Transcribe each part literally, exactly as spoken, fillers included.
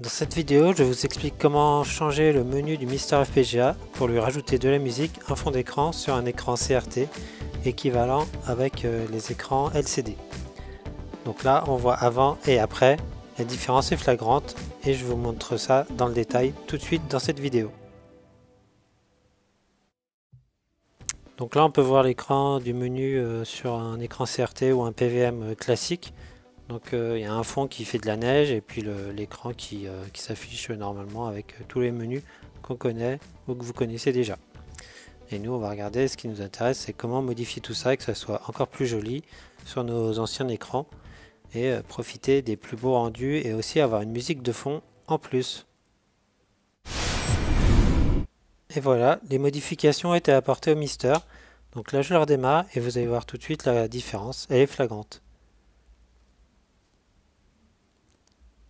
Dans cette vidéo, je vous explique comment changer le menu du Mister F P G A pour lui rajouter de la musique, un fond d'écran sur un écran C R T équivalent avec les écrans L C D. Donc là, on voit avant et après, la différence est flagrante et je vous montre ça dans le détail tout de suite dans cette vidéo. Donc là, on peut voir l'écran du menu sur un écran C R T ou un P V M classique. Donc il euh, y a un fond qui fait de la neige et puis l'écran qui, euh, qui s'affiche normalement avec tous les menus qu'on connaît ou que vous connaissez déjà. Et nous on va regarder ce qui nous intéresse, c'est comment modifier tout ça et que ça soit encore plus joli sur nos anciens écrans et euh, profiter des plus beaux rendus et aussi avoir une musique de fond en plus. Et voilà, les modifications ont été apportées au Mister. Donc là je le redémarre et vous allez voir tout de suite la différence, elle est flagrante.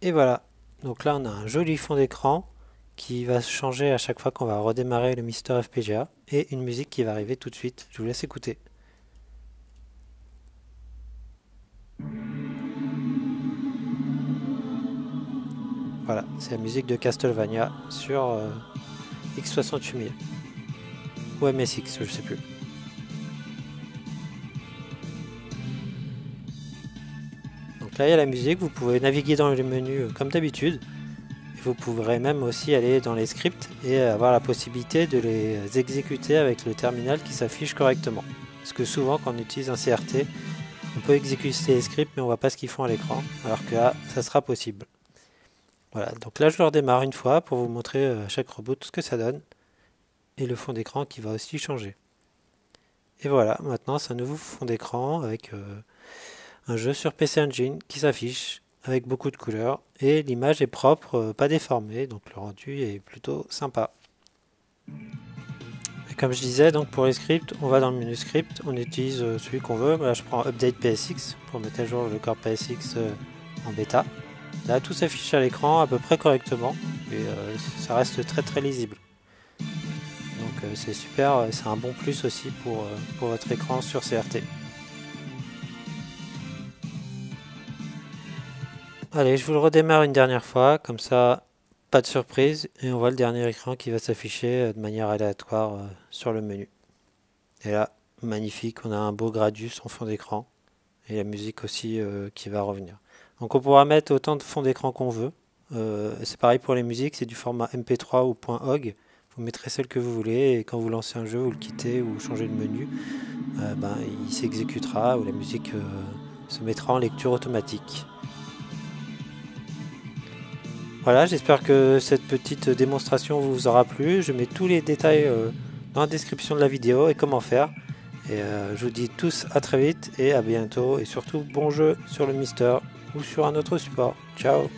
Et voilà, donc là on a un joli fond d'écran qui va changer à chaque fois qu'on va redémarrer le Mister F P G A et une musique qui va arriver tout de suite, je vous laisse écouter. Voilà, c'est la musique de Castlevania sur euh, X soixante-huit mille ou M S X, je sais plus. Là il y a la musique, vous pouvez naviguer dans les menus comme d'habitude. Vous pourrez même aussi aller dans les scripts et avoir la possibilité de les exécuter avec le terminal qui s'affiche correctement. Parce que souvent quand on utilise un C R T, on peut exécuter les scripts mais on ne voit pas ce qu'ils font à l'écran. Alors que là, ça sera possible. Voilà, donc là je le redémarre une fois pour vous montrer à chaque reboot ce que ça donne. Et le fond d'écran qui va aussi changer. Et voilà, maintenant c'est un nouveau fond d'écran avec... Euh, un jeu sur P C Engine qui s'affiche avec beaucoup de couleurs et l'image est propre, pas déformée, donc le rendu est plutôt sympa. Et comme je disais, donc pour les scripts, on va dans le menu script, on utilise celui qu'on veut. Là je prends Update P S X pour mettre à jour le corps P S X en bêta. Là tout s'affiche à l'écran à peu près correctement et euh, ça reste très très lisible. Donc euh, c'est super, c'est un bon plus aussi pour, pour votre écran sur C R T. Allez, je vous le redémarre une dernière fois, comme ça, pas de surprise, et on voit le dernier écran qui va s'afficher de manière aléatoire sur le menu. Et là, magnifique, on a un beau Gradius en fond d'écran, et la musique aussi euh, qui va revenir. Donc on pourra mettre autant de fonds d'écran qu'on veut, euh, c'est pareil pour les musiques, c'est du format M P trois ou .ogg, vous mettrez celle que vous voulez, et quand vous lancez un jeu, vous le quittez ou changez de menu, euh, ben, il s'exécutera, ou la musique euh, se mettra en lecture automatique. Voilà, j'espère que cette petite démonstration vous aura plu. Je mets tous les détails dans la description de la vidéo et comment faire. Et je vous dis tous à très vite et à bientôt. Et surtout, bon jeu sur le Mister ou sur un autre support. Ciao!